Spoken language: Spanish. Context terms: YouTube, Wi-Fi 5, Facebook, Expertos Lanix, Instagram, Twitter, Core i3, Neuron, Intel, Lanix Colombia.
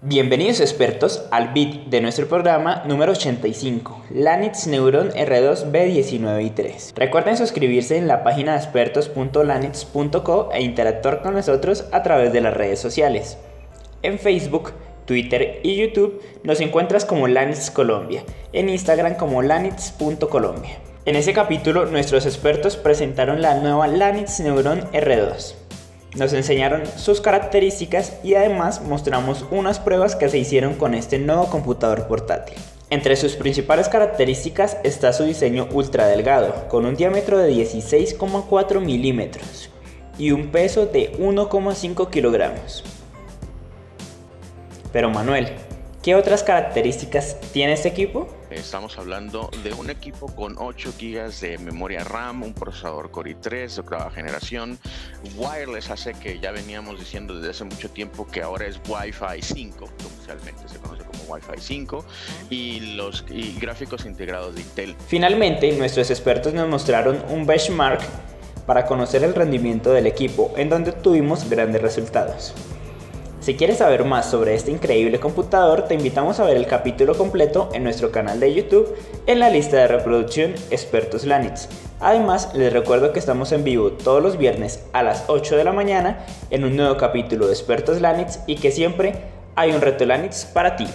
Bienvenidos expertos al bit de nuestro programa número 85, Lanix Neuron R2 B19 y 3. Recuerden suscribirse en la página de expertos.lanix.co e interactuar con nosotros a través de las redes sociales. En Facebook, Twitter y YouTube nos encuentras como Lanix Colombia, en Instagram como lanix.colombia. En este capítulo nuestros expertos presentaron la nueva Lanix Neuron R2. Nos enseñaron sus características y además mostramos unas pruebas que se hicieron con este nuevo computador portátil. Entre sus principales características está su diseño ultra delgado, con un diámetro de 16,4 milímetros y un peso de 1,5 kilogramos. Pero Manuel, ¿qué otras características tiene este equipo? Estamos hablando de un equipo con 8 GB de memoria RAM, un procesador Core i3 de octava generación, wireless hace que ya veníamos diciendo desde hace mucho tiempo que ahora es Wi-Fi 5, comercialmente se conoce como Wi-Fi 5, y gráficos integrados de Intel. Finalmente, nuestros expertos nos mostraron un benchmark para conocer el rendimiento del equipo, en donde obtuvimos grandes resultados. Si quieres saber más sobre este increíble computador, te invitamos a ver el capítulo completo en nuestro canal de YouTube en la lista de reproducción Expertos Lanix. Además, les recuerdo que estamos en vivo todos los viernes a las 8 de la mañana en un nuevo capítulo de Expertos Lanix y que siempre hay un reto Lanix para ti.